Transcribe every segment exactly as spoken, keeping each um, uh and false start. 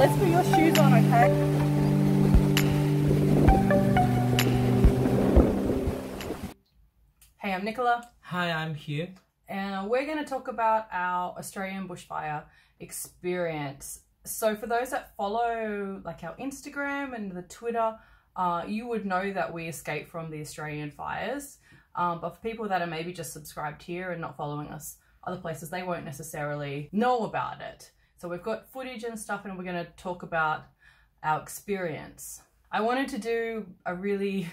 Let's put your shoes on, okay? Hey, I'm Nicola. Hi, I'm Hugh. And we're going to talk about our Australian bushfire experience. So for those that follow like our Instagram and the Twitter, uh, you would know that we escaped from the Australian fires. Um, but for people that are maybe just subscribed here and not following us other places, they won't necessarily know about it. So we've got footage and stuff, and we're going to talk about our experience. I wanted to do a really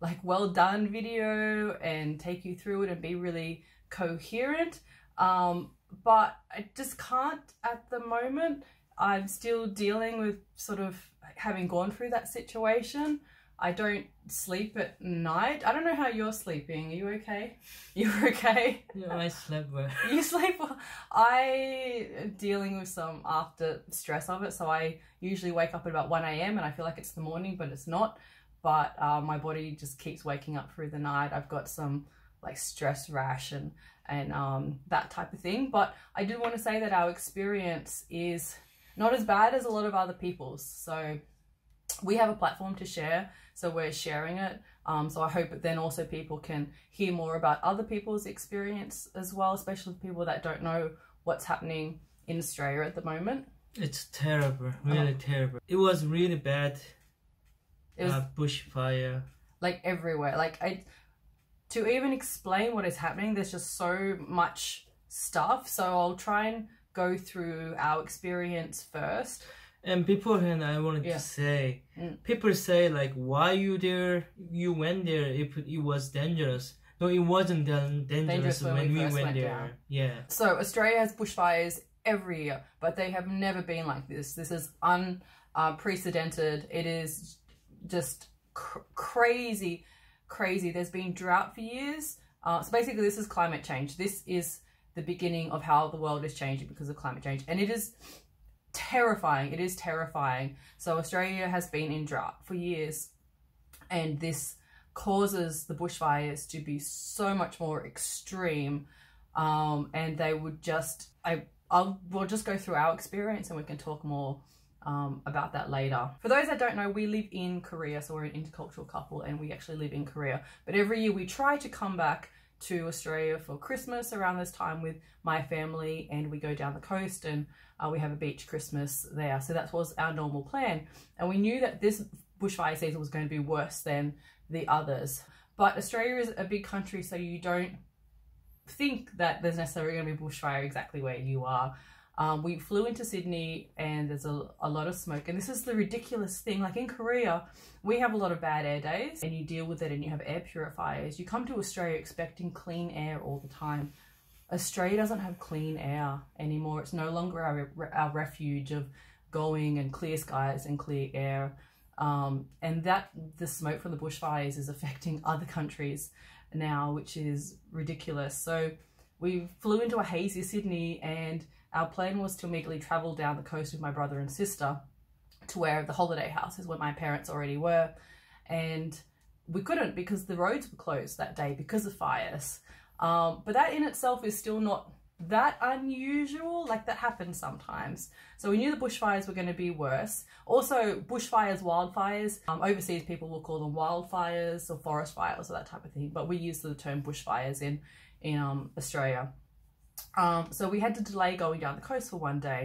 like well done video and take you through it and be really coherent, um, but I just can't at the moment. I'm still dealing with sort of having gone through that situation. I don't sleep at night. I don't know how you're sleeping. Are you okay? You're okay? Yeah, I slept well. You sleep well. I am dealing with some after stress of it, so I usually wake up at about one A M and I feel like it's the morning, but it's not. But uh, my body just keeps waking up through the night. I've got some like stress rash and, and um, that type of thing. But I do want to say that our experience is not as bad as a lot of other people's. So we have a platform to share, so we're sharing it. Um, so I hope that then also people can hear more about other people's experience as well, especially people that don't know what's happening in Australia at the moment. It's terrible, really oh. terrible. It was really bad. It was uh, bushfire like everywhere. Like I to even explain what is happening, there's just so much stuff, so I'll try and go through our experience first. And beforehand, I wanted yeah. to say mm. people say like, why you there, you went there if it was dangerous. No, it wasn't dangerous, dangerous when, when we, we went, went there down. Yeah, so Australia has bushfires every year, but they have never been like this. This is unprecedented. It is just cr crazy, crazy. There's been drought for years. Uh, so basically this is climate change. This is the beginning of how the world is changing because of climate change. And it is terrifying. It is terrifying. So Australia has been in drought for years, and this causes the bushfires to be so much more extreme. Um, and they would just, I, I'll, we'll just go through our experience and we can talk more Um, about that later. For those that don't know, we live in Korea, so we're an intercultural couple and we actually live in Korea. But every year we try to come back to Australia for Christmas around this time with my family, and we go down the coast and uh, we have a beach Christmas there. So that was our normal plan. And we knew that this bushfire season was going to be worse than the others. But Australia is a big country, so you don't think that there's necessarily going to be bushfire exactly where you are. Um, we flew into Sydney and there's a, a lot of smoke, and this is the ridiculous thing. Like in Korea, we have a lot of bad air days and you deal with it and you have air purifiers. You come to Australia expecting clean air all the time. Australia doesn't have clean air anymore. It's no longer our, our refuge of going and clear skies and clear air. Um, and that the smoke from the bushfires is affecting other countries now, which is ridiculous. So we flew into a hazy Sydney, and our plan was to immediately travel down the coast with my brother and sister to where the holiday house is, where my parents already were. And we couldn't because the roads were closed that day because of fires. Um, but that in itself is still not that unusual. Like that happens sometimes. So we knew the bushfires were going to be worse. Also bushfires, wildfires, um, overseas people will call them wildfires or forest fires or that type of thing. But we use the term bushfires in, in um, Australia. Um, so we had to delay going down the coast for one day.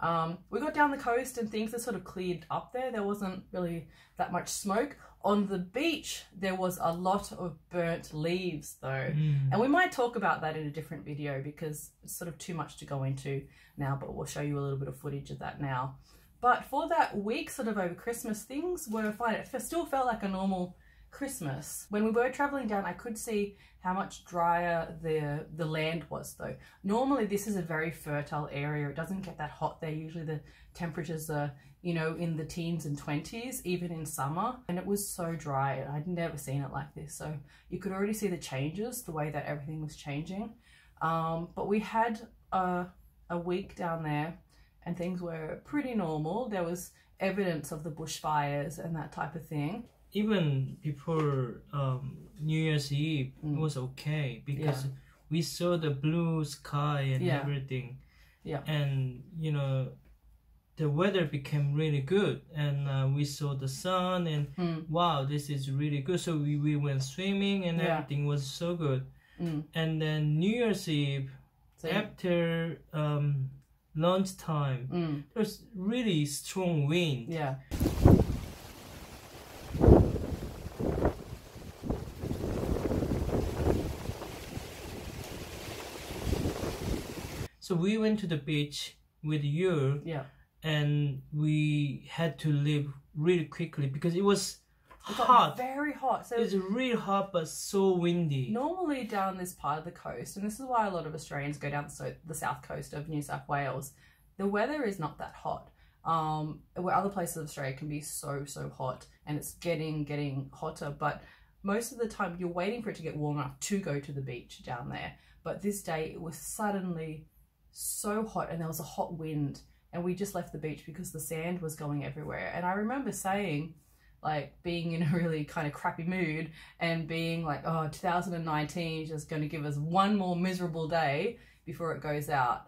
Um, we got down the coast and things had sort of cleared up there. There wasn't really that much smoke. On the beach, there was a lot of burnt leaves though. Mm. And we might talk about that in a different video because it's sort of too much to go into now, but we'll show you a little bit of footage of that now. But for that week, sort of over Christmas, things were fine. It still felt like a normal Christmas. When we were traveling down, I could see how much drier the the land was though. Normally this is a very fertile area. It doesn't get that hot there. Usually the temperatures are, you know, in the teens and twenties, even in summer. And it was so dry. I'd never seen it like this. So you could already see the changes, the way that everything was changing. Um, but we had a, a week down there and things were pretty normal. There was evidence of the bushfires and that type of thing. Even before um, New Year's Eve, mm. it was okay because yeah. we saw the blue sky and yeah. everything. Yeah. And, you know, the weather became really good, and uh, we saw the sun, and mm. wow, this is really good. So we, we went swimming, and yeah. everything was so good. Mm. And then New Year's Eve, so, after um, lunchtime, mm. there's really strong wind. Yeah. So we went to the beach with you. Yeah. And we had to leave really quickly because it was it hot. Very hot. So it was really hot, but so windy. Normally down this part of the coast, and this is why a lot of Australians go down so the south coast of New South Wales, the weather is not that hot. Um, where other places of Australia can be so, so hot, and it's getting, getting hotter. But most of the time you're waiting for it to get warm enough to go to the beach down there. But this day it was suddenly so hot, and there was a hot wind. And we just left the beach because the sand was going everywhere. And I remember saying, like, being in a really kind of crappy mood and being like, oh, two thousand nineteen is just going to give us one more miserable day before it goes out.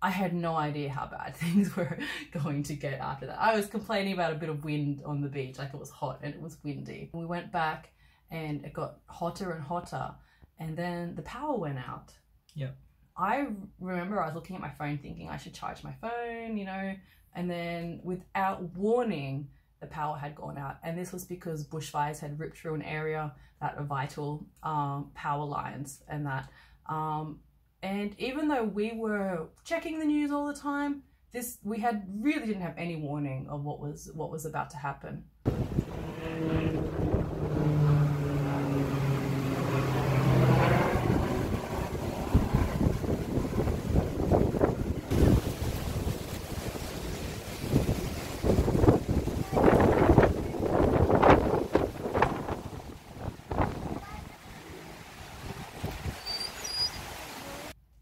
I had no idea how bad things were going to get after that. I was complaining about a bit of wind on the beach, like it was hot and it was windy. And we went back and it got hotter and hotter, and then the power went out. Yeah. I remember I was looking at my phone thinking I should charge my phone, you know, and then without warning, the power had gone out. And this was because bushfires had ripped through an area that are vital um, power lines and that. Um, and even though we were checking the news all the time, this we had really didn't have any warning of what was what was about to happen.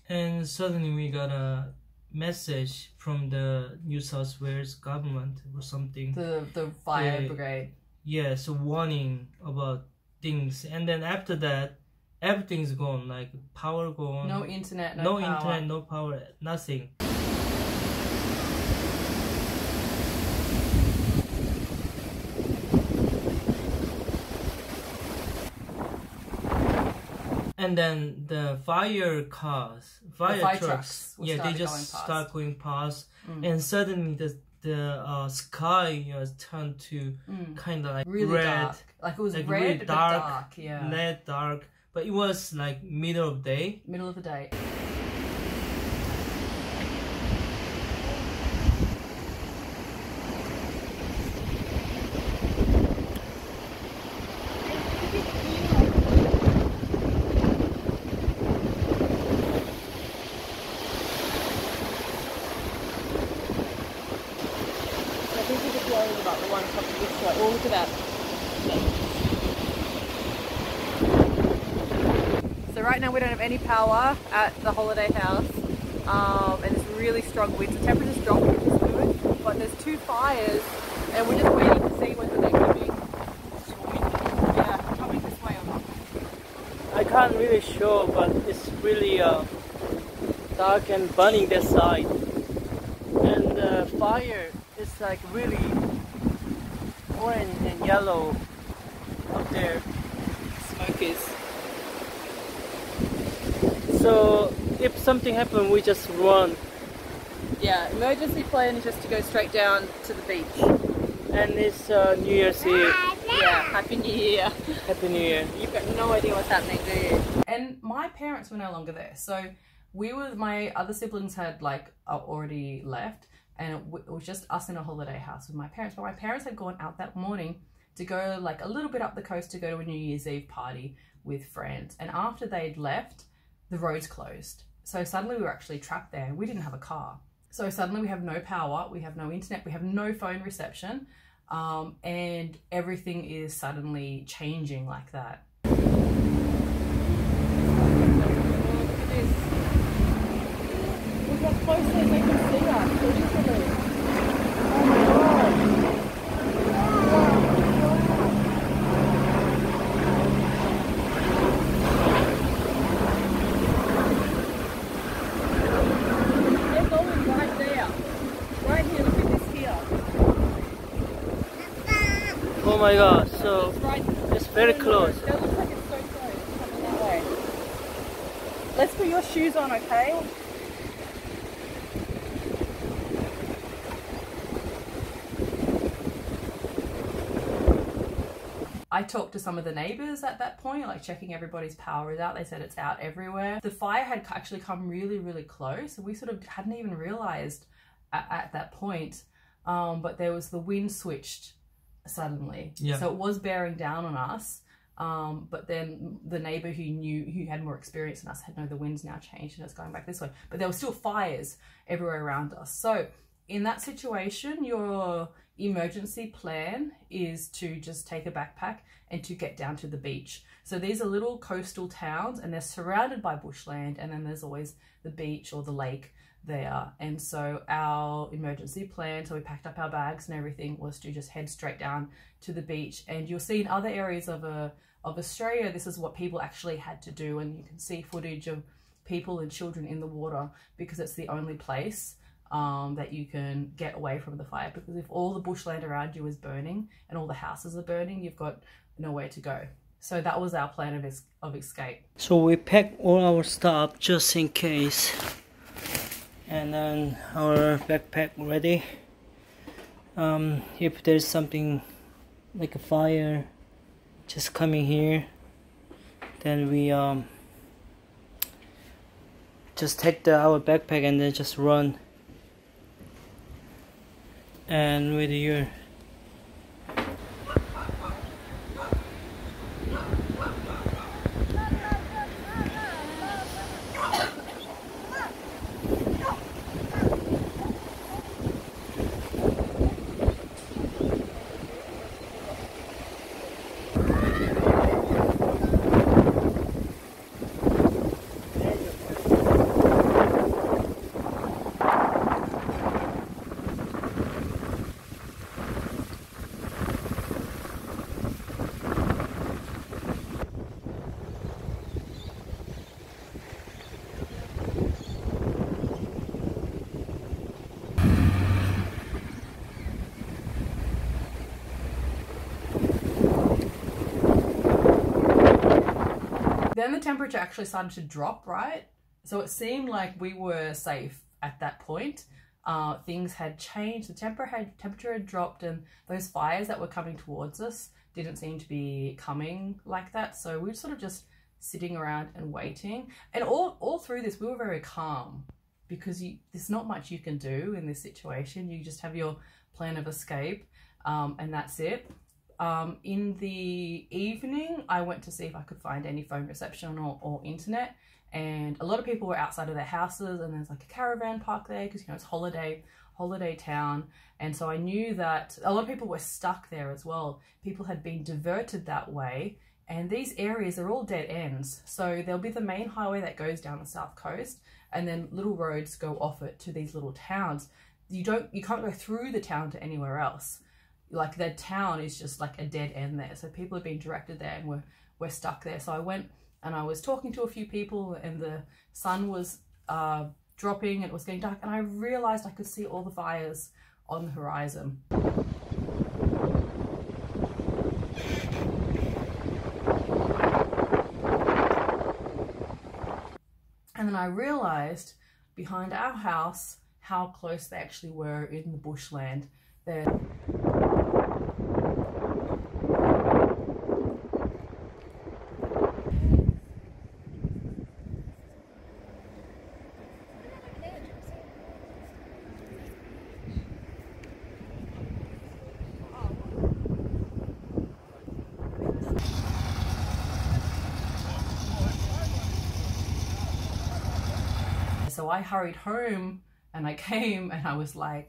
And suddenly we got a message from the New South Wales government or something. The, the fire they, brigade. Yeah, so warning about things. And then after that, everything's gone, like power gone. No internet, no, no power. No internet, no power, nothing. And then the fire cars, fire, fire trucks, trucks yeah, they just going start going past, mm. and suddenly the the uh, sky you know, turned to mm. kind of like really red, dark. Like it was like red, really dark, but dark, yeah, red, dark. But it was like middle of day, middle of the day. Any power at the holiday house, um, and it's really strong winds. The temperature's dropped, which is good, but there's two fires, and we're just waiting to see whether they're coming. Yeah, coming this way or not. I can't really sure, but it's really uh, dark and burning this side, and the uh, fire is like really orange and yellow up there. Smoke is. So if something happens, we just run. Yeah, emergency plan is just to go straight down to the beach. And it's uh, New Year's Eve. Yeah, Happy New Year. Happy New Year. You've got no idea what's happening, do you? And my parents were no longer there. So we were, my other siblings had like already left, and it was just us in a holiday house with my parents. But my parents had gone out that morning to go like a little bit up the coast to go to a New Year's Eve party with friends. And after they'd left, the roads closed. So suddenly we were actually trapped there. We didn't have a car. So suddenly we have no power, we have no internet, we have no phone reception, um, and everything is suddenly changing like that. Look at this. Look how close they make us see us. Oh my God. Right here. Oh my god, so it's, right, it's very close. It looks like it's so close coming that way. Let's put your shoes on, okay? I talked to some of the neighbours at that point, like checking everybody's power is out. They said it's out everywhere. The fire had actually come really, really close. We sort of hadn't even realised at, at that point, um, but there was the wind switched suddenly. Yeah. So it was bearing down on us, um, but then the neighbour who knew, who had more experience than us, had known the wind's now changed and it's going back this way. But there were still fires everywhere around us. So in that situation, you're... emergency plan is to just take a backpack and to get down to the beach. So these are little coastal towns and they're surrounded by bushland, and then there's always the beach or the lake there. And so our emergency plan, so we packed up our bags and everything, was to just head straight down to the beach. And you'll see in other areas of a of Australia, this is what people actually had to do, and you can see footage of people and children in the water, because it's the only place Um, that you can get away from the fire, because if all the bushland around you is burning and all the houses are burning, you've got nowhere to go. So that was our plan of, es of escape. So we packed all our stuff just in case, and then our backpack ready. Um, if there's something like a fire just coming here, then we um, just take the, our backpack and then just run. And with your Then the temperature actually started to drop, right? So it seemed like we were safe at that point. Uh, things had changed. The temper had, temperature had dropped, and those fires that were coming towards us didn't seem to be coming like that. So we were sort of just sitting around and waiting. And all, all through this, we were very calm, because you, there's not much you can do in this situation. You just have your plan of escape, um, and that's it. Um, in the evening, I went to see if I could find any phone reception or, or internet, and a lot of people were outside of their houses, and there's like a caravan park there, because you know it's holiday holiday town. And so I knew that a lot of people were stuck there as well. People had been diverted that way, and these areas are all dead ends. So there'll be the main highway that goes down the south coast, and then little roads go off it to these little towns. You don't, you can't go through the town to anywhere else. Like the town is just like a dead end there. So people have been directed there, and we're, we're stuck there. So I went and I was talking to a few people, and the sun was uh, dropping and it was getting dark, and I realized I could see all the fires on the horizon. And then I realized behind our house how close they actually were in the bushland there. So I hurried home, and I came, and I was like,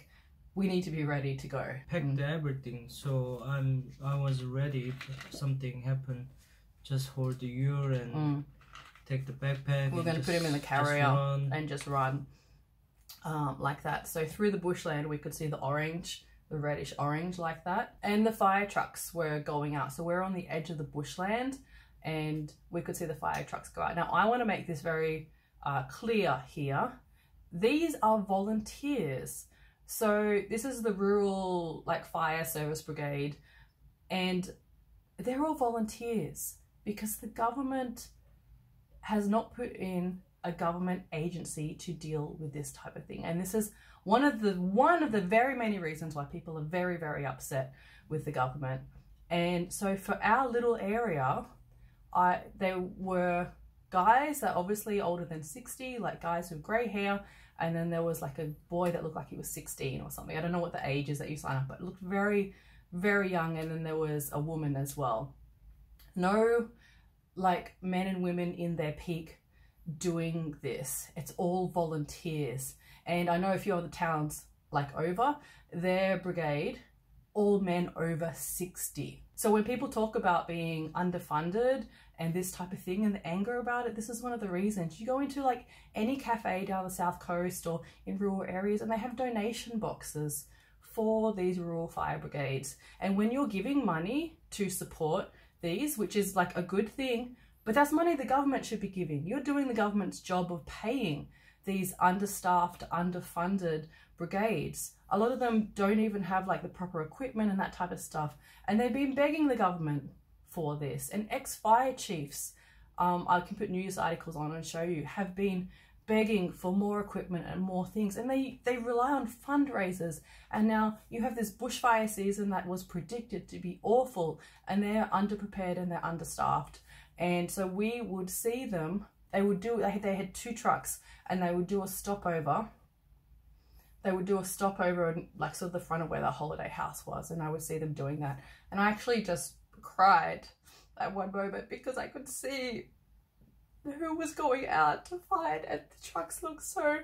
we need to be ready to go. Packed everything, so I'm, I was ready if something happened. Just hold the ear and mm. take the backpack. We're going to put him in the carrier and just run um, like that. So through the bushland, we could see the orange, the reddish orange like that. And the fire trucks were going out. So we're on the edge of the bushland, and we could see the fire trucks go out. Now, I want to make this very... Uh, clear here. These are volunteers. So this is the rural like fire service brigade and they're all volunteers because the government has not put in a government agency to deal with this type of thing. And this is one of the one of the very many reasons why people are very, very upset with the government. And so for our little area, I there were guys that are obviously older than sixty, like guys with grey hair, and then there was like a boy that looked like he was sixteen or something. I don't know what the age is that you sign up, but looked very, very young. And then there was a woman as well. No, like men and women in their peak doing this. It's all volunteers. And I know a few other towns like Over, their brigade, all men over sixty. So when people talk about being underfunded and this type of thing and the anger about it, this is one of the reasons. You go into like any cafe down the South Coast or in rural areas and they have donation boxes for these rural fire brigades. And when you're giving money to support these, which is like a good thing, but that's money the government should be giving. You're doing the government's job of paying these understaffed, underfunded brigades. A lot of them don't even have like the proper equipment and that type of stuff. And they've been begging the government for this. And ex-fire chiefs, um, I can put news articles on and show you, have been begging for more equipment and more things. And they, they rely on fundraisers. And now you have this bushfire season that was predicted to be awful. And they're underprepared and they're understaffed. And so we would see them, they would do, they had, they had two trucks and they would do a stopover. They would do a stopover in like sort of the front of where the holiday house was, and I would see them doing that. And I actually just cried at one moment because I could see who was going out to fight, and the trucks looked so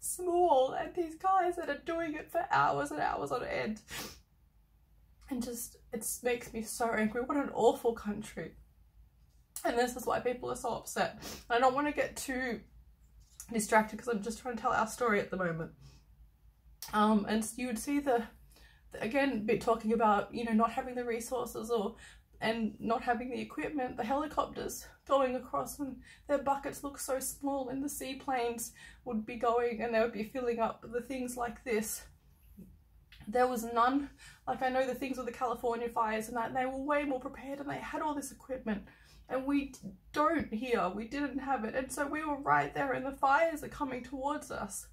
small, and these guys that are doing it for hours and hours on end. And just, it makes me so angry. What an awful country. And this is why people are so upset. I don't want to get too distracted because I'm just trying to tell our story at the moment. Um, and you would see the, the again, bit talking about, you know, not having the resources or and not having the equipment, the helicopters going across and their buckets look so small and the seaplanes would be going and they would be filling up the things like this. There was none, like I know the things with the California fires and that, and they were way more prepared and they had all this equipment. And we don't here, we didn't have it. And so we were right there and the fires are coming towards us.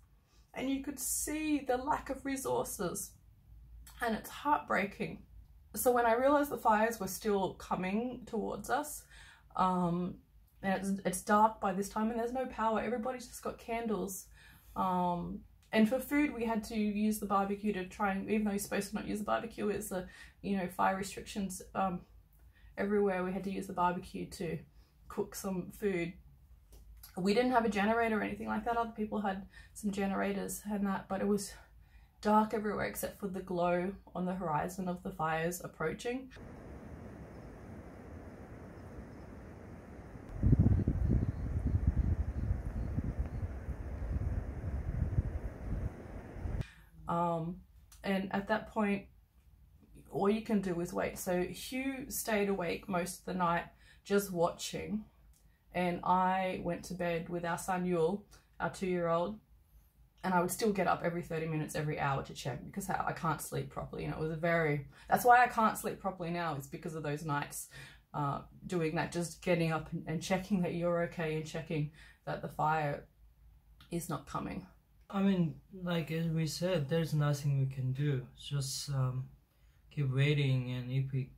And you could see the lack of resources and it's heartbreaking. So when I realized the fires were still coming towards us, um, and it's, it's dark by this time and there's no power, everybody's just got candles. Um, and for food, we had to use the barbecue to try and, even though you're supposed to not use the barbecue, it's a, you know, fire restrictions, um, everywhere we had to use the barbecue to cook some food. We didn't have a generator or anything like that. Other people had some generators and that, but it was dark everywhere except for the glow on the horizon of the fires approaching. Um, and at that point, all you can do is wait. So Hugh stayed awake most of the night just watching, and I went to bed with our son Yule, our two-year-old, and I would still get up every thirty minutes, every hour to check because I can't sleep properly. And it was a very, that's why I can't sleep properly now, it's because of those nights uh, doing that, just getting up and, and checking that you're okay and checking that the fire is not coming. I mean, like as we said, there's nothing we can do. Just um keep waiting, and if we,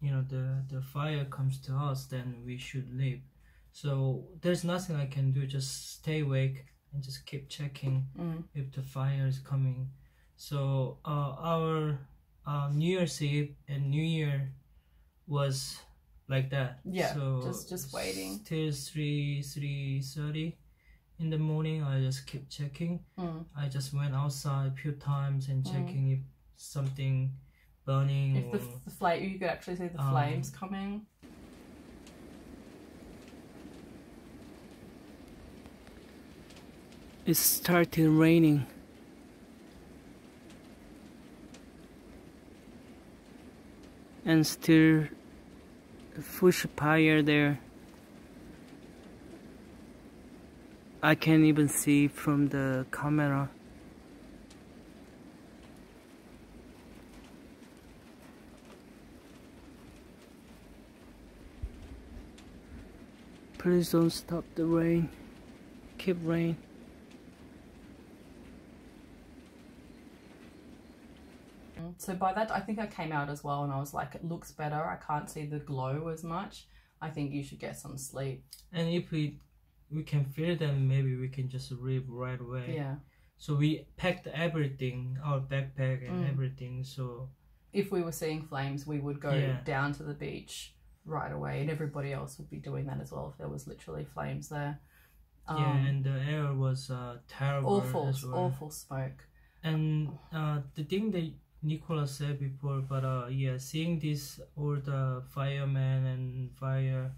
you know, the the fire comes to us, then we should leave. So there's nothing I can do. Just stay awake and just keep checking mm. if the fire is coming. So uh, our uh, New Year's Eve and New Year was like that. Yeah. So just just waiting till three three thirty in the morning. I just keep checking. Mm. I just went outside a few times and checking mm. if something burning. If the, or, the flame, you could actually see the um, flames coming. It started raining. And still a bush fire there. I can't even see from the camera. Please don't stop the rain. Keep rain. So by that, I think I came out as well and I was like, it looks better. I can't see the glow as much. I think you should get some sleep. And if we we can feel them, maybe we can just leave right away. Yeah. So we packed everything, our backpack and mm. everything. So if we were seeing flames, we would go yeah. down to the beach right away, and everybody else would be doing that as well if there was literally flames there. Um, yeah, and the air was uh, terrible. Awful, as well. awful smoke. And uh, the thing that Nicola said before, but uh, yeah, seeing this, all the firemen and fire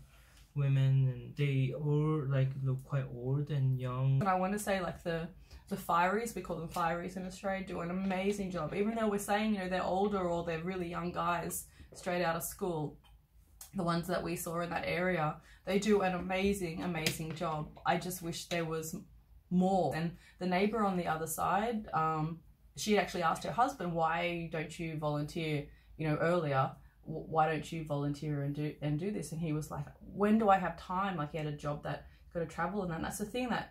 women, and they all like look quite old and young. And I want to say, like, the the fireys, we call them fireys in Australia, do an amazing job. Even though we're saying, you know, they're older or they're really young guys straight out of school, the ones that we saw in that area, they do an amazing, amazing job. I just wish there was more. And the neighbor on the other side, um, she actually asked her husband, why don't you volunteer, you know, earlier? Why don't you volunteer and do and do this? And he was like, when do I have time? Like, he had a job that got to travel, and then that's the thing, that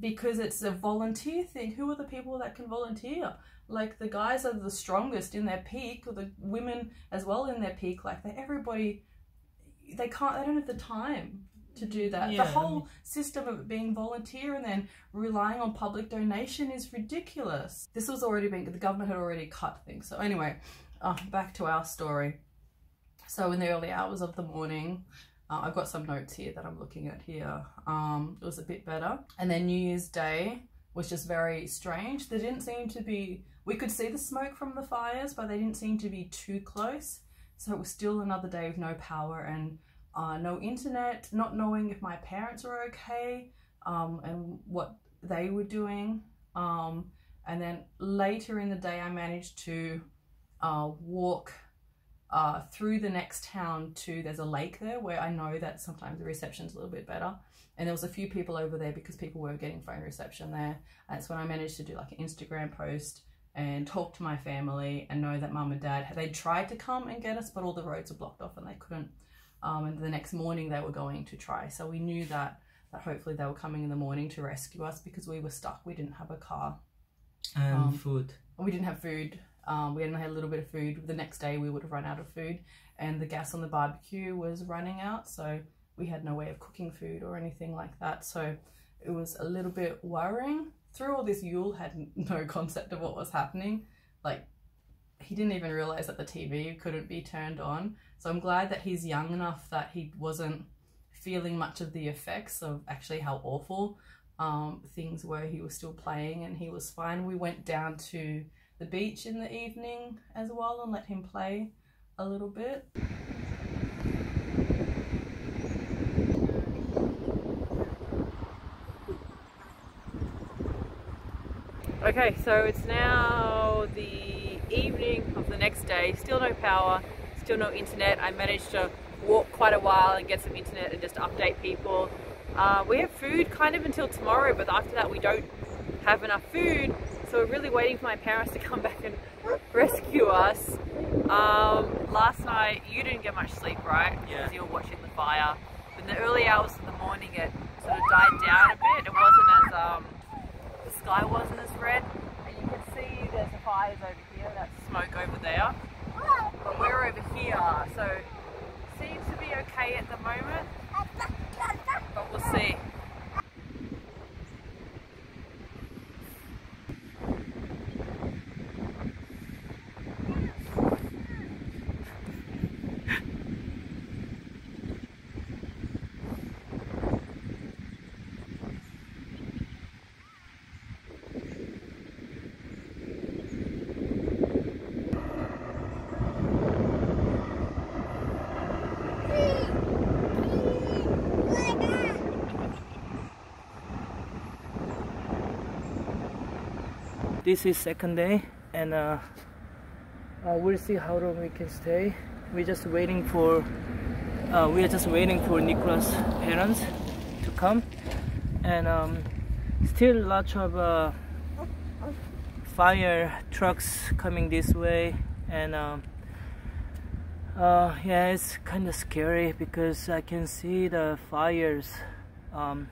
because it's a volunteer thing, who are the people that can volunteer? Like, the guys are the strongest in their peak, or the women as well in their peak. Like, they, everybody, they can't, they don't have the time to do that. Yeah. The whole system of being volunteer and then relying on public donation is ridiculous. This was already being, the government had already cut things. So anyway, uh, back to our story. So in the early hours of the morning, uh, I've got some notes here that I'm looking at here. Um, it was a bit better. And then New Year's Day was just very strange. There didn't seem to be, we could see the smoke from the fires, but they didn't seem to be too close. So it was still another day of no power and Uh, no internet, not knowing if my parents were okay, um, and what they were doing. Um, and then later in the day, I managed to uh, walk uh, through the next town to, there's a lake there where I know that sometimes the reception's a little bit better. And there was a few people over there because people were getting phone reception there. That's when I managed to do like an Instagram post and talk to my family and know that mum and dad, they tried to come and get us, but all the roads were blocked off and they couldn't. Um, and the next morning they were going to try. So we knew that, that hopefully they were coming in the morning to rescue us because we were stuck. We didn't have a car. And um, food. We didn't have food. Um, we hadn't had a little bit of food. The next day we would have run out of food and the gas on the barbecue was running out. So we had no way of cooking food or anything like that. So it was a little bit worrying. Through all this, Yule had no concept of what was happening. Like, he didn't even realize that the T V couldn't be turned on. So I'm glad that he's young enough that he wasn't feeling much of the effects of actually how awful um, things were. He was still playing and he was fine. We went down to the beach in the evening as well and let him play a little bit. Okay, so it's now the evening of the next day, still no power, still no internet. I managed to walk quite a while and get some internet and just update people. Uh, we have food kind of until tomorrow, but after that we don't have enough food, so we're really waiting for my parents to come back and rescue us. Um, last night you didn't get much sleep, right? Yeah. Because you were watching the fire. But in the early hours of the morning it sort of died down a bit. It wasn't as um, the sky wasn't as red, and you can see there's the fires over here, that smoke over there, but we're over here, so seems to be okay at the moment, but we'll see. This is second day, and uh, uh, we'll see how long we can stay. We're just waiting for uh, we are just waiting for Nicola's parents to come, and um, still lots of uh, fire trucks coming this way, and um, Uh, yeah, it's kind of scary because I can see the fires um,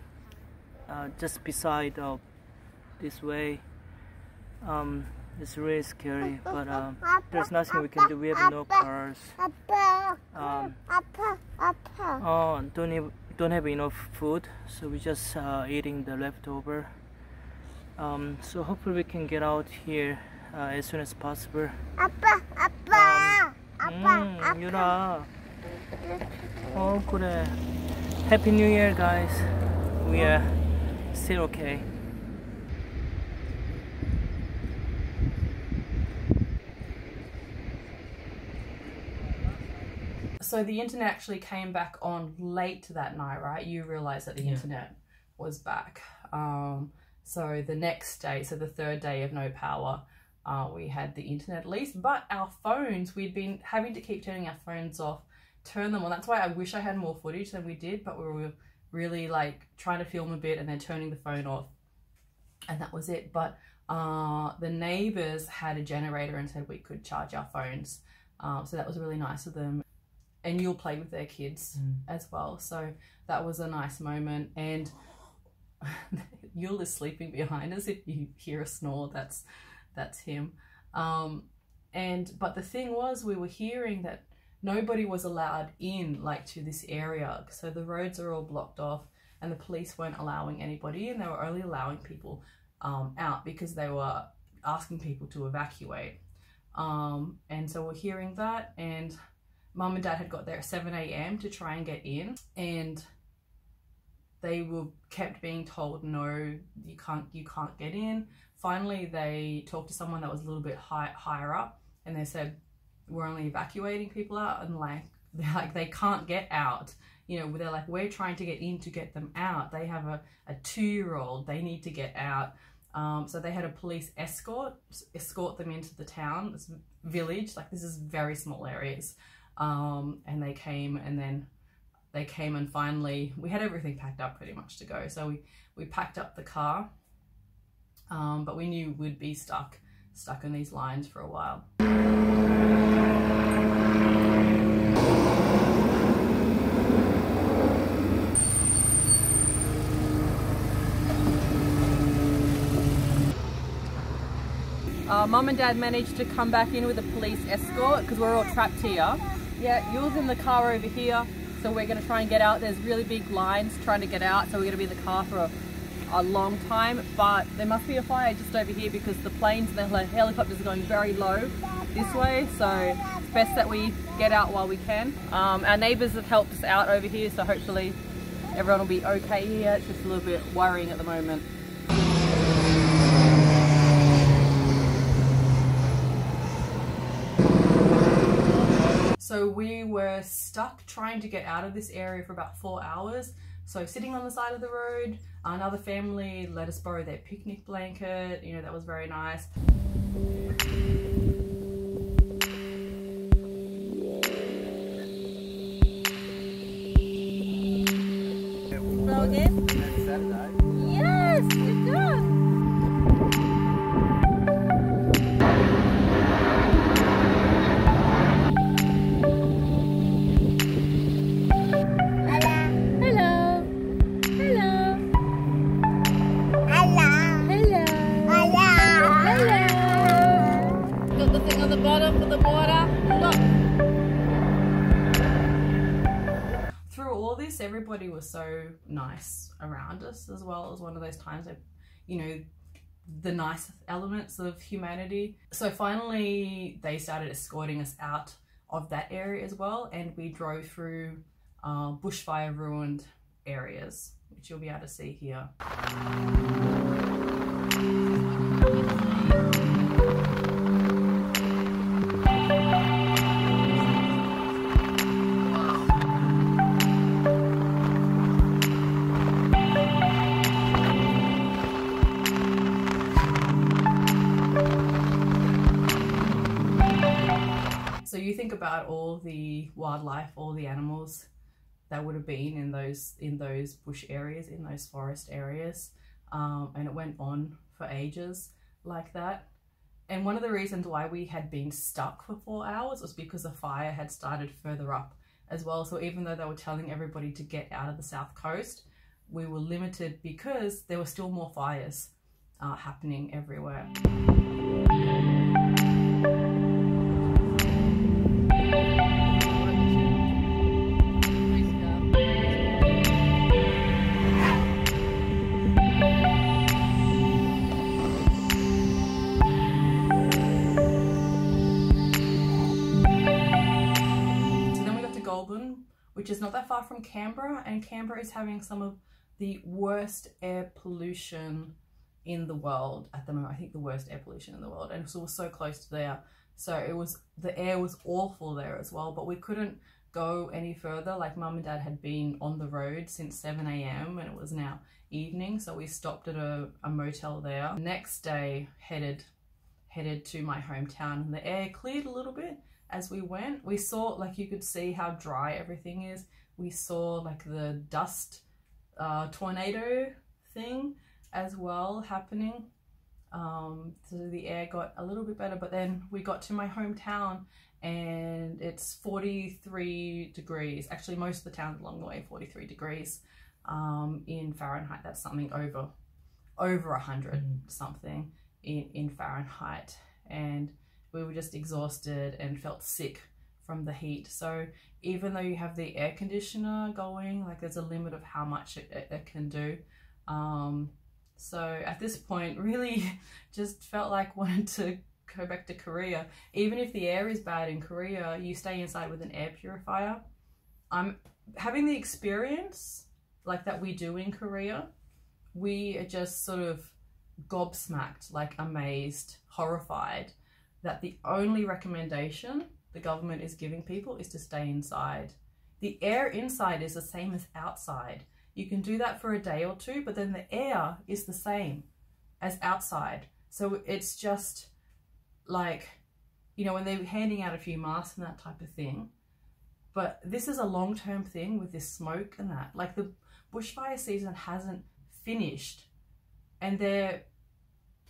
uh, just beside uh, this way. Um, it's really scary, but um, there's nothing we can do. We have no cars. Um, oh, don't have, don't have enough food, so we're just uh, eating the leftover. Um, so hopefully we can get out here uh, as soon as possible. Um, 음, 유라. 어, 그래. Happy New Year, guys. We are still okay. So the internet actually came back on late that night, right? You realised that the yeah. internet was back. Um, so the next day, so the third day of no power, Uh, we had the internet at least, but our phones, we'd been having to keep turning our phones off, turn them on. That's why I wish I had more footage than we did, but we were really like trying to film a bit and then turning the phone off, and that was it. But uh, the neighbors had a generator and said we could charge our phones, um, so that was really nice of them. And you'll play with their kids mm. as well, so that was a nice moment. And Yul is sleeping behind us. If you hear a snore, that's that's him. Um, and but the thing was, we were hearing that nobody was allowed in, like, to this area, so the roads are all blocked off and the police weren't allowing anybody in. They were only allowing people um, out because they were asking people to evacuate. Um, and so we're hearing that, and mum and dad had got there at seven A M to try and get in, and they were kept being told, no, you can't, you can't get in. Finally, they talked to someone that was a little bit high, higher up, and they said, we're only evacuating people out, and like, they're like, they can't get out. You know, they're like, we're trying to get in to get them out. They have a, a two-year-old, they need to get out. Um, so they had a police escort, escort them into the town, this village, like this is very small areas. Um, and they came and then they came and finally, we had everything packed up pretty much to go. So we, we packed up the car. Um, but we knew we'd be stuck, stuck in these lines for a while. Uh, Mum and Dad managed to come back in with a police escort because we're all trapped here. Yeah, Yul's in the car over here, so we're going to try and get out. There's really big lines trying to get out, so we're going to be in the car for a a long time, but there must be a fire just over here because the planes and the helicopters are going very low this way, so it's best that we get out while we can. Um, our neighbours have helped us out over here, so hopefully everyone will be okay here. It's just a little bit worrying at the moment. So we were stuck trying to get out of this area for about four hours. So sitting on the side of the road, another family let us borrow their picnic blanket, you know, that was very nice. Yes, it's good. Everybody was so nice around us as well. It was one of those times that, you know, the nice elements of humanity. So finally they started escorting us out of that area as well, and we drove through uh, bushfire ruined areas, which you'll be able to see here. About all the wildlife, all the animals that would have been in those in those bush areas, in those forest areas, um, and it went on for ages like that. And one of the reasons why we had been stuck for four hours was because the fire had started further up as well. So even though they were telling everybody to get out of the south coast, we were limited because there were still more fires uh, happening everywhere. Which is not that far from Canberra, and Canberra is having some of the worst air pollution in the world at the moment. I think the worst air pollution in the world, and so we're so close to there. So it was, the air was awful there as well, but we couldn't go any further. Like, mum and dad had been on the road since seven A M and it was now evening, so we stopped at a, a motel there. The next day headed headed to my hometown, and the air cleared a little bit. As we went, we saw, like, you could see how dry everything is. We saw like the dust uh, tornado thing as well happening. Um, so the air got a little bit better, but then we got to my hometown and it's forty-three degrees. Actually, most of the towns along the way, forty-three degrees um, in Fahrenheit. That's something over over one hundred mm. something in, in Fahrenheit. And we were just exhausted and felt sick from the heat. So even though you have the air conditioner going, like, there's a limit of how much it, it, it can do. Um, so at this point, really just felt like wanted to go back to Korea. Even if the air is bad in Korea, you stay inside with an air purifier. I'm having the experience like that we do in Korea. We are just sort of gobsmacked, like amazed, horrified, that the only recommendation the government is giving people is to stay inside. The air inside is the same as outside. You can do that for a day or two, but then the air is the same as outside. So it's just like, you know, when they're handing out a few masks and that type of thing, but this is a long-term thing with this smoke and that. Like, the bushfire season hasn't finished and they're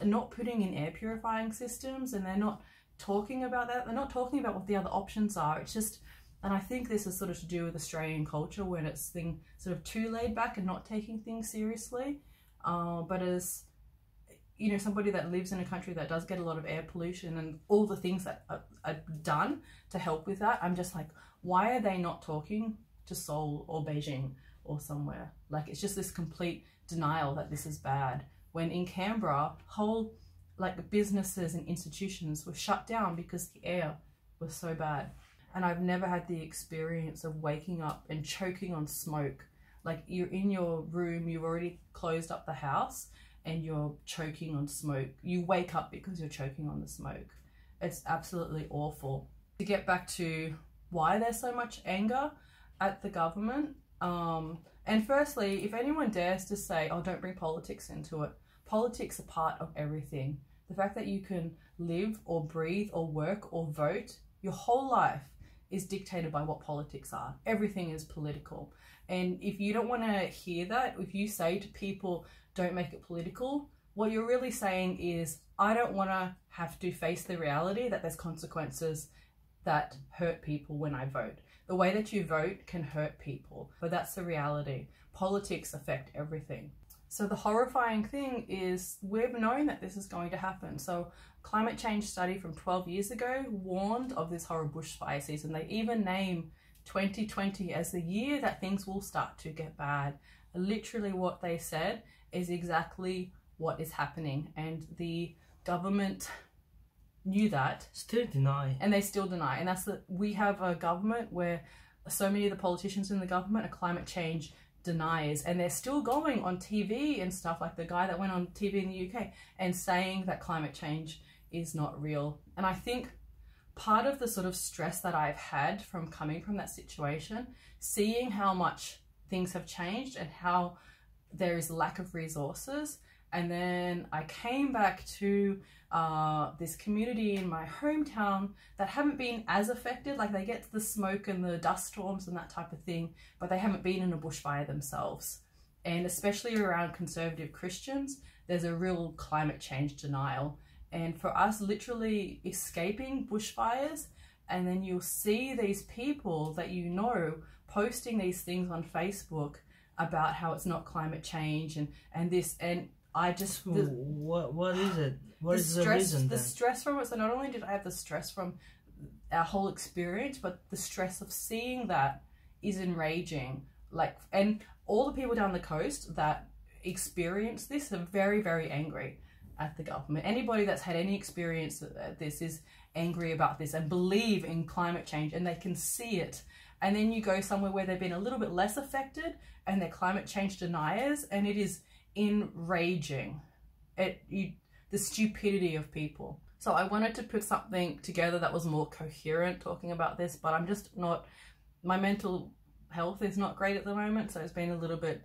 not putting in air purifying systems, and they're not talking about that. They're not talking about what the other options are. It's just, and I think this is sort of to do with Australian culture, when it's thing sort of too laid back and not taking things seriously. Uh, but as, you know, somebody that lives in a country that does get a lot of air pollution and all the things that are, are done to help with that, I'm just like, why are they not talking to Seoul or Beijing or somewhere? Like, it's just this complete denial that this is bad. When in Canberra, whole like businesses and institutions were shut down because the air was so bad. And I've never had the experience of waking up and choking on smoke. Like, you're in your room, you've already closed up the house and you're choking on smoke. You wake up because you're choking on the smoke. It's absolutely awful. To get back to why there's so much anger at the government, um, and firstly, if anyone dares to say, oh, don't bring politics into it, politics are part of everything. The fact that you can live or breathe or work or vote, your whole life is dictated by what politics are. Everything is political. And if you don't want to hear that, if you say to people, don't make it political, what you're really saying is, I don't want to have to face the reality that there's consequences that hurt people when I vote. The way that you vote can hurt people, but that's the reality. Politics affect everything. So the horrifying thing is, we've known that this is going to happen. So climate change study from twelve years ago warned of this horrible bushfire season. They even name twenty twenty as the year that things will start to get bad. Literally what they said is exactly what is happening, and the government knew that, still deny, and they still deny. And that's that we have a government where so many of the politicians in the government are climate change deniers, and they're still going on T V and stuff, like the guy that went on T V in the U K and saying that climate change is not real. And I think part of the sort of stress that I've had from coming from that situation, seeing how much things have changed and how there is lack of resources. And then I came back to uh, this community in my hometown that haven't been as affected. Like, they get the smoke and the dust storms and that type of thing, but they haven't been in a bushfire themselves. And especially around conservative Christians, there's a real climate change denial. and for us literally escaping bushfires. And then you'll see these people that you know posting these things on Facebook about how it's not climate change and and this, and I just the, what what is it what the is stress, the reason the then? stress from it. So not only did I have the stress from our whole experience, but the stress of seeing that is enraging. Like, and all the people down the coast that experience this are very, very angry at the government. Anybody that's had any experience at this is angry about this and believe in climate change, and they can see it. And then you go somewhere where they've been a little bit less affected and they're climate change deniers, and it is enraging at you, the stupidity of people. So I wanted to put something together that was more coherent talking about this, but I'm just not, my mental health is not great at the moment, so it's been a little bit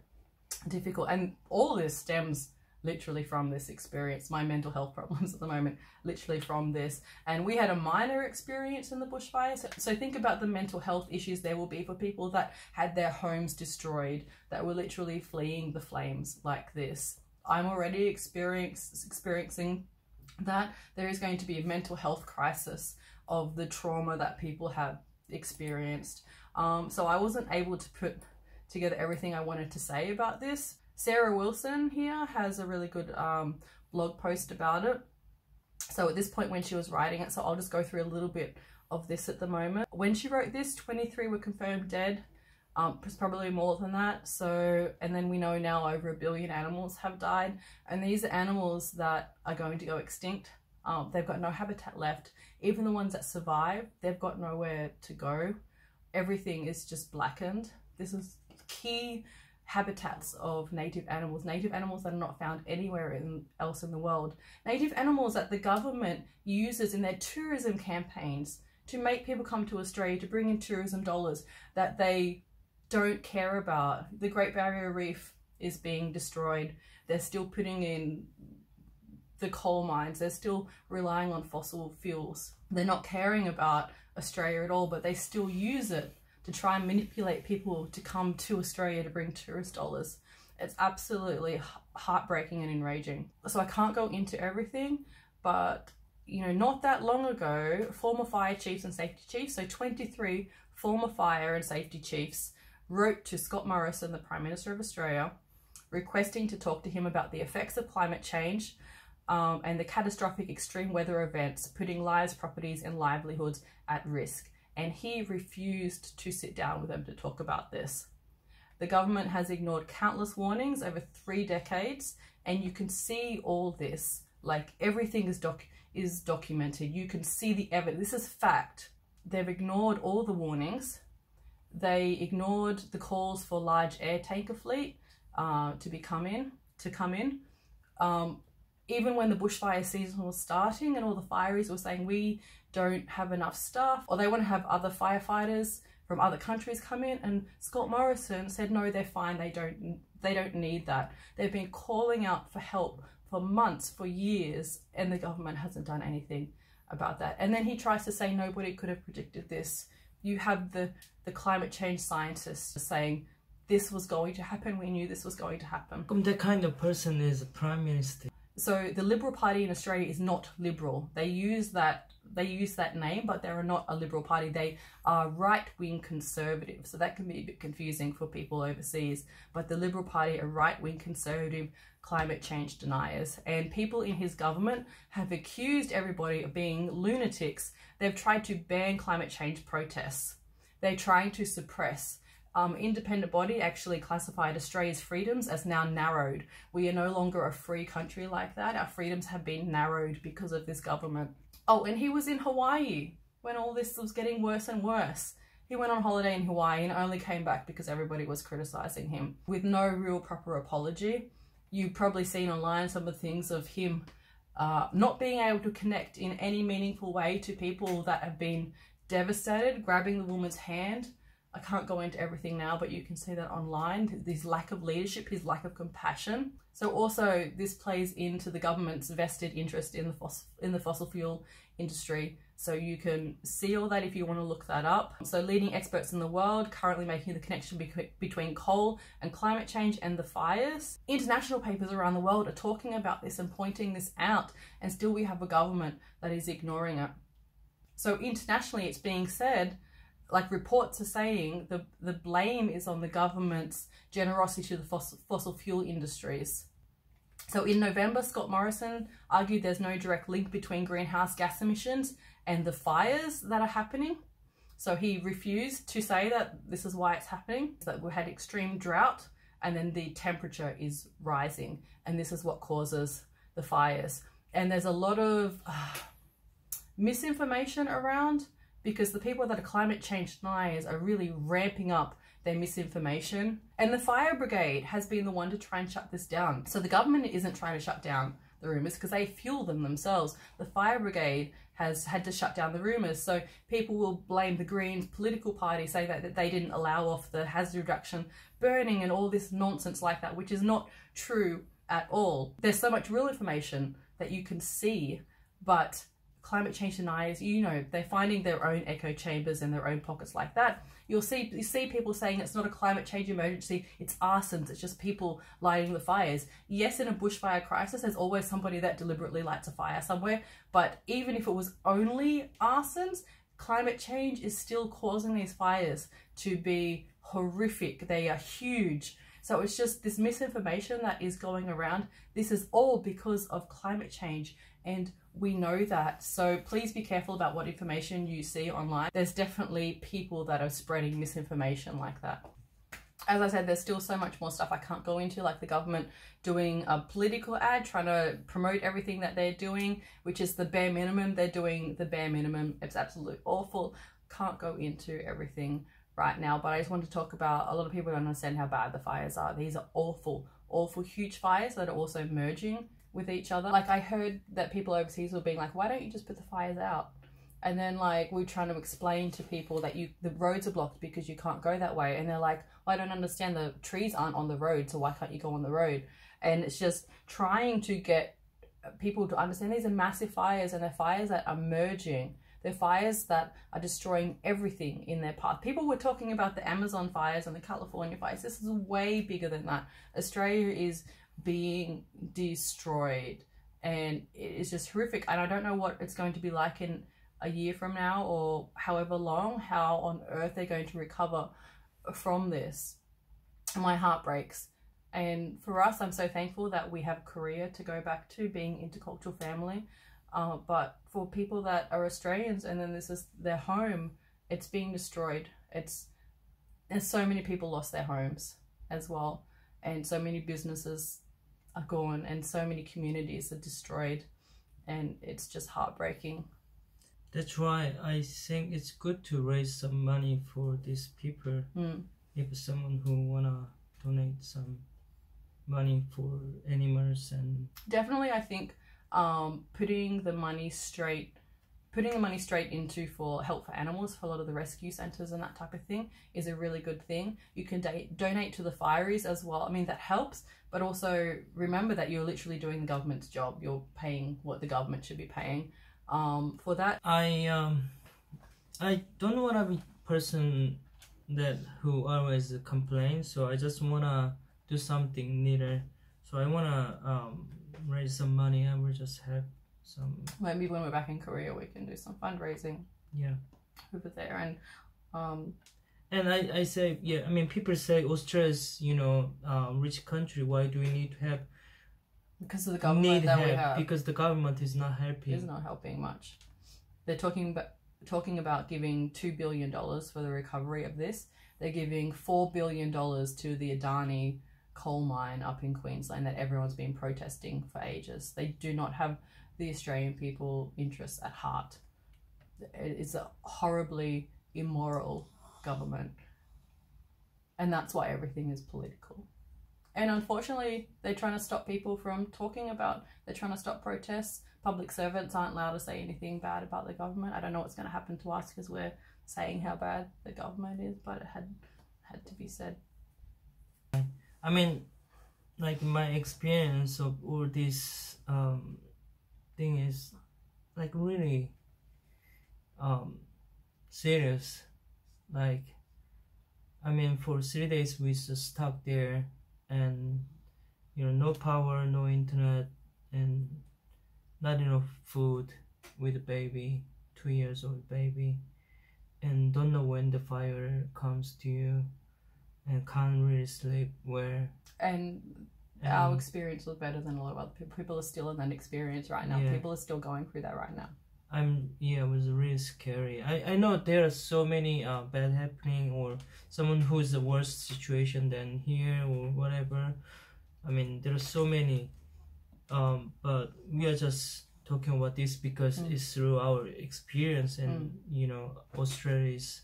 difficult. And all this stems literally from this experience, my mental health problems at the moment, literally from this. And we had a minor experience in the bushfires. So, so think about the mental health issues there will be for people that had their homes destroyed, that were literally fleeing the flames like this. I'm already experience, experiencing that. There is going to be a mental health crisis of the trauma that people have experienced. Um, so I wasn't able to put together everything I wanted to say about this. Sarah Wilson here has a really good um, blog post about it. So at this point when she was writing it, so I'll just go through a little bit of this at the moment. When she wrote this, twenty-three were confirmed dead. Um, it's probably more than that. So, and then we know now over a billion animals have died. And these are animals that are going to go extinct. Um, they've got no habitat left. Even the ones that survive, they've got nowhere to go. Everything is just blackened. This is key habitats of native animals, native animals that are not found anywhere in, else in the world, native animals that the government uses in their tourism campaigns to make people come to Australia, to bring in tourism dollars that they don't care about. The Great Barrier Reef is being destroyed. They're still putting in the coal mines. They're still relying on fossil fuels. They're not caring about Australia at all, but they still use it to try and manipulate people to come to Australia to bring tourist dollars. It's absolutely heartbreaking and enraging. So I can't go into everything, but you know, not that long ago, former fire chiefs and safety chiefs, so twenty-three former fire and safety chiefs wrote to Scott Morrison, the Prime Minister of Australia, requesting to talk to him about the effects of climate change um, and the catastrophic extreme weather events, putting lives, properties and livelihoods at risk. And he refused to sit down with them to talk about this. The government has ignored countless warnings over three decades, and you can see all this. Like, everything is doc is documented. You can see the evidence. This is fact. They've ignored all the warnings. They ignored the calls for large air tanker fleet uh, to be come in to come in. Um, Even when the bushfire season was starting and all the fireys were saying we don't have enough staff, or they want to have other firefighters from other countries come in, and Scott Morrison said no, they're fine, they don't they don't need that. They've been calling out for help for months, for years, and the government hasn't done anything about that. And then he tries to say nobody could have predicted this. You have the the climate change scientists saying this was going to happen, we knew this was going to happen. That kind of person is a prime minister. So the Liberal Party in Australia is not liberal. They use that they use that name, but they are not a Liberal Party. They are right-wing conservative. So that can be a bit confusing for people overseas. But the Liberal Party are right-wing conservative climate change deniers. And people in his government have accused everybody of being lunatics. They've tried to ban climate change protests. They're trying to suppress. Um, independent body actually classified Australia's freedoms as now narrowed. We are no longer a free country like that. Our freedoms have been narrowed because of this government. Oh, and he was in Hawaii when all this was getting worse and worse. He went on holiday in Hawaii and only came back because everybody was criticizing him with no real proper apology. You've probably seen online some of the things of him uh, not being able to connect in any meaningful way to people that have been devastated, grabbing the woman's hand I can't go into everything now, but you can see that online, his lack of leadership, his lack of compassion. So also this plays into the government's vested interest in the fossil, in the fossil fuel industry. So you can see all that if you want to look that up. So leading experts in the world currently making the connection be- between coal and climate change and the fires. International papers around the world are talking about this and pointing this out, and still we have a government that is ignoring it. So internationally it's being said, like reports are saying, the, the blame is on the government's generosity to the fossil, fossil fuel industries. So in November, Scott Morrison argued there's no direct link between greenhouse gas emissions and the fires that are happening. So he refused to say that this is why it's happening, that we had extreme drought and then the temperature is rising, and this is what causes the fires. And there's a lot of uh, misinformation around, because the people that are climate change deniers are really ramping up their misinformation. And the fire brigade has been the one to try and shut this down. So the government isn't trying to shut down the rumours because they fuel them themselves. The fire brigade has had to shut down the rumours. So people will blame the Greens political party, say that, that they didn't allow off the hazard reduction burning and all this nonsense like that, which is not true at all. There's so much real information that you can see, but climate change deniers, you know, they're finding their own echo chambers and their own pockets like that. You'll see you see people saying it's not a climate change emergency, it's arsons, it's just people lighting the fires. Yes, in a bushfire crisis, there's always somebody that deliberately lights a fire somewhere, but even if it was only arsons, climate change is still causing these fires to be horrific. They are huge. So it's just this misinformation that is going around. This is all because of climate change, and we know that. So please be careful about what information you see online. There's definitely people that are spreading misinformation like that. As I said, there's still so much more stuff I can't go into, like the government doing a political ad, trying to promote everything that they're doing, which is the bare minimum. They're doing the bare minimum. It's absolutely awful. Can't go into everything right now, but I just want to talk about, a lot of people don't understand how bad the fires are. These are awful, awful, huge fires that are also merging with each other. Like, I heard that people overseas were being like, why don't you just put the fires out? And then, like, we're trying to explain to people that you the roads are blocked because you can't go that way, and they're like, well, I don't understand, the trees aren't on the road, so why can't you go on the road? And it's just trying to get people to understand these are massive fires, and they're fires that are merging. They're fires that are destroying everything in their path. People were talking about the Amazon fires and the California fires. This is way bigger than that. Australia is being destroyed, and it is just horrific, and I don't know what it's going to be like in a year from now or however long, how on earth they're going to recover from this. My heart breaks. And for us, I'm so thankful that we have Korea to go back to, being intercultural family, uh, but for people that are Australians and then this is their home, it's being destroyed. It's and so many people lost their homes as well, and so many businesses are gone, and so many communities are destroyed, and it's just heartbreaking. That's why I think it's good to raise some money for these people. Mm. If someone who wanna donate some money for animals, and definitely I think um putting the money straight putting the money straight into for help for animals, for a lot of the rescue centers and that type of thing, is a really good thing. You can donate to the fireys as well. I mean, that helps, but also remember that you're literally doing the government's job. You're paying what the government should be paying um, for that. I um, I don't want to be a person that who always complains, so I just want to do something neater. So I want to um, raise some money, and we just help. Some... Maybe when we're back in Korea we can do some fundraising. Yeah, over there. And um and I, I say, yeah, I mean, people say Australia's, you know, uh, rich country, why do we need to help? Because of the government that help. we have. Because the government is not helping. It's not helping much. They're talking about, talking about giving two billion dollars for the recovery of this. They're giving four billion dollars to the Adani coal mine up in Queensland that everyone's been protesting for ages. They do not have the Australian people interests at heart. It's a horribly immoral government, and that's why everything is political. And unfortunately, they're trying to stop people from talking about, they're trying to stop protests. Public servants aren't allowed to say anything bad about the government. I don't know what's going to happen to us because we're saying how bad the government is, but it had had to be said. I mean, like my experience of all this um, thing is like really um, serious. Like, I mean, for three days we just stuck there, and you know, no power, no internet, and not enough food with a baby, two years old baby, and don't know when the fire comes to you, and can't really sleep where. And, and our experience was better than a lot of other people. People are still in that experience right now. Yeah. People are still going through that right now. I'm yeah, it was really scary. I, I know there are so many uh, bad happening, or someone who's the worst situation than here or whatever. I mean, there are so many, um, but we are just talking about this because mm. it's through our experience, and mm. you know, Australia is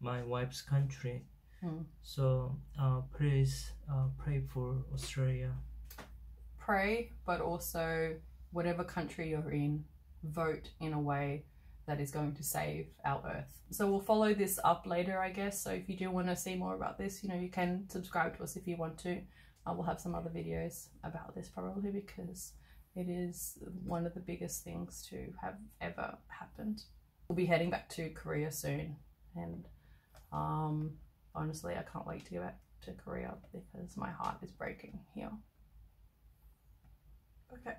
my wife's country. Mm. So uh, please uh, pray for Australia. Pray, but also whatever country you're in, vote in a way that is going to save our earth. So we'll follow this up later, I guess. So if you do want to see more about this, you know, you can subscribe to us if you want to. Uh, we'll have some other videos about this probably, because it is one of the biggest things to have ever happened. We'll be heading back to Korea soon, and um, honestly I can't wait to go back to Korea because my heart is breaking here. Okay.